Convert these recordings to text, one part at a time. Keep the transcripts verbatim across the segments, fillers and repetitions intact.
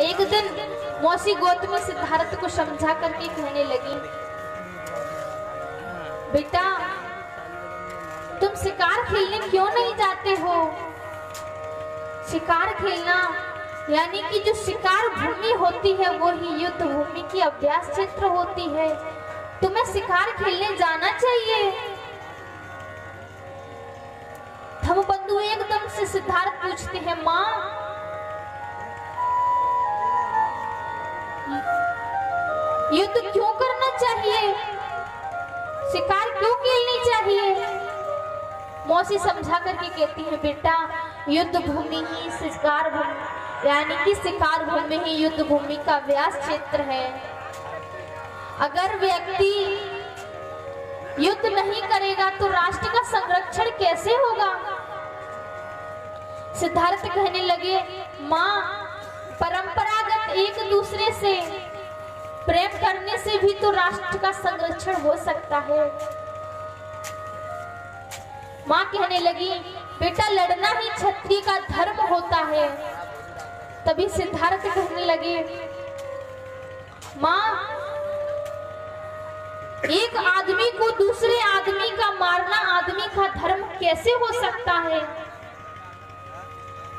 एक दिन मौसी गौतमी सिद्धार्थ को समझा करके कहने लगी, बेटा तुम शिकार खेलने क्यों नहीं जाते हो? शिकार खेलना यानी कि जो शिकार भूमि होती है वो ही युद्ध भूमि की अभ्यास क्षेत्र होती है, तुम्हें शिकार खेलने जाना चाहिए। धर्म बंधु एकदम से सिद्धार्थ पूछते हैं, माँ युद्ध क्यों करना चाहिए, शिकार क्यों खेलनी चाहिए? मौसी समझा करके कहती है, बेटा युद्ध भूमि ही शिकार भूमि यानी कि शिकार भूमि ही युद्ध भूमि का व्यास क्षेत्र है। अगर व्यक्ति युद्ध नहीं करेगा तो राष्ट्र का संरक्षण कैसे होगा? सिद्धार्थ कहने लगे, माँ परंपरागत एक दूसरे से प्रेम करने से भी तो राष्ट्र का संरक्षण हो सकता है। माँ कहने लगी, बेटा लड़ना ही क्षत्रिय का धर्म होता है। तभी सिद्धार्थ कहने लगे, माँ एक आदमी को दूसरे आदमी का मारना आदमी का धर्म कैसे हो सकता है?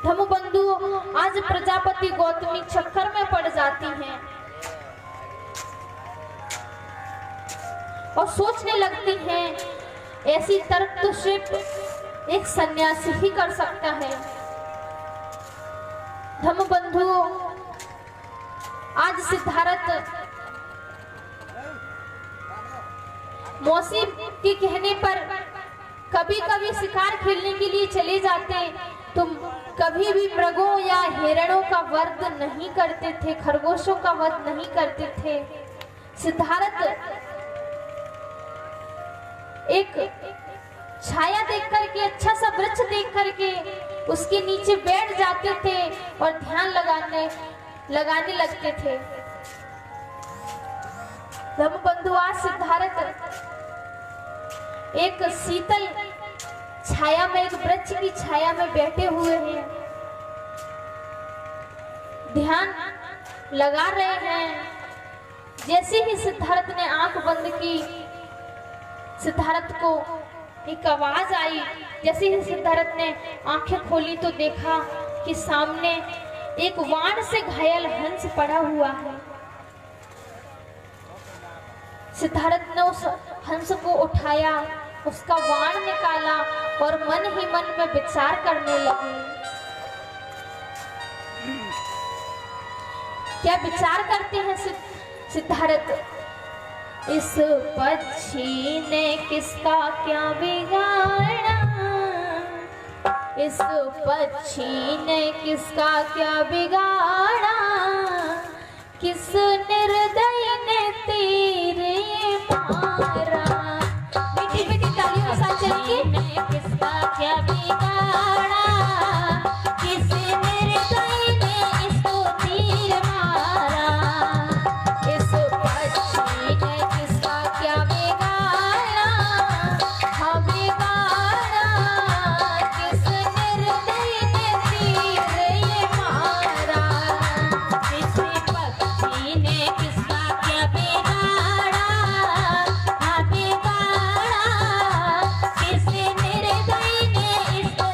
धर्मबंधु आज प्रजापति गौतमी चक्कर में पड़ जाती हैं और सोचने लगती हैं ऐसी तर्क तो सिर्फ एक सन्यासी ही कर सकता है। धर्मबंधु आज सिद्धार्थ मौसी के कहने पर कभी कभी शिकार खेलने के लिए चले जाते, तुम कभी भी मृगों या हिरणों का वध नहीं करते थे, खरगोशों का वध नहीं करते थे। सिद्धार्थ एक छाया देख करके, अच्छा सा वृक्ष देख करके उसके नीचे बैठ जाते थे और ध्यान लगाने लगाने लगते थे। धर्मबंधु आज सिद्धार्थ एक शीतल छाया में, एक वृक्ष की छाया में बैठे हुए हैं, ध्यान लगा रहे हैं। जैसे ही सिद्धार्थ ने आंख बंद की, सिद्धार्थ को एक आवाज आई। जैसे ही सिद्धार्थ ने आंखें खोली तो देखा कि सामने एक वाण से घायल हंस पड़ा हुआ है। सिद्धार्थ ने उस हंस को उठाया, उसका वाण निकाला और मन ही मन में विचार करने लगे। क्या विचार करते हैं सिद्धार्थ, इस पक्षी ने किसका क्या बिगाड़ा, इस पक्षी ने किसका क्या बिगाड़ा, किस निर्दय ने तेरे मारा। बेटी बेटी तालियों के साथ चलिए। किसका क्या बिगाड़ा, किस निर्दय ने इसको तीर मारा, इस पक्षी ने किसका क्या बिगाड़ा, हाँ बिगाड़ा, किस निर्दय ने तीर मारा, इस पक्षी ने किसका क्या बिगाड़ा, हाँ बिगाड़ा, किस निर्दयी ने इसको।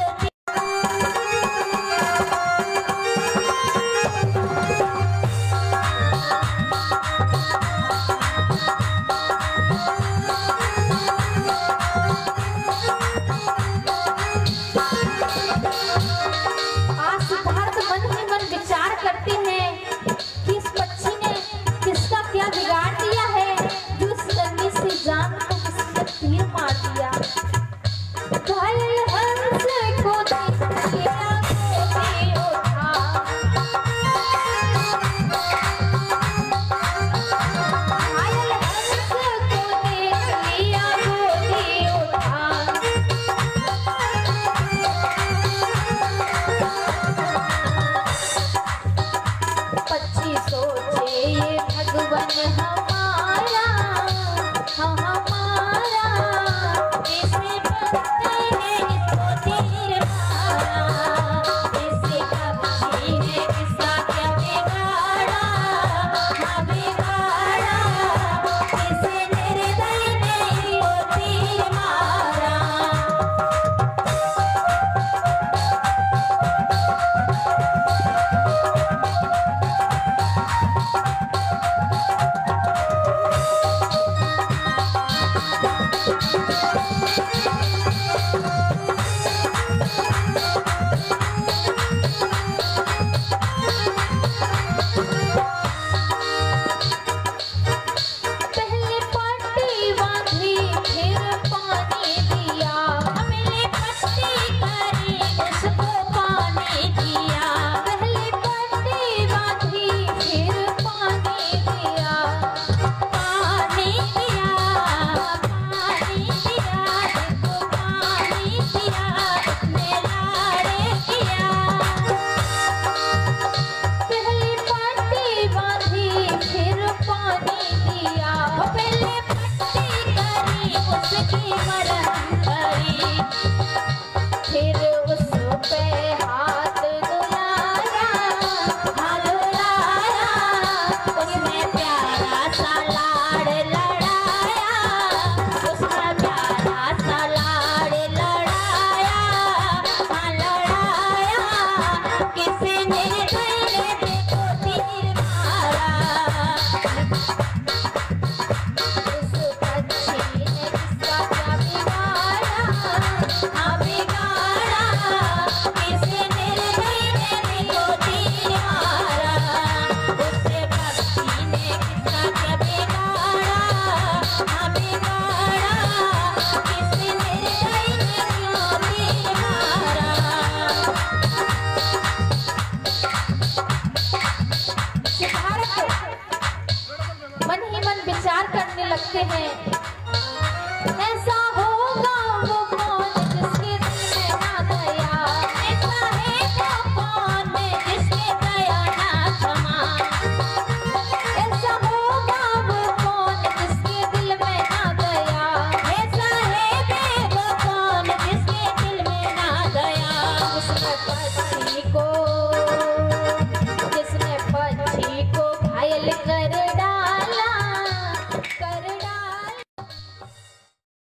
को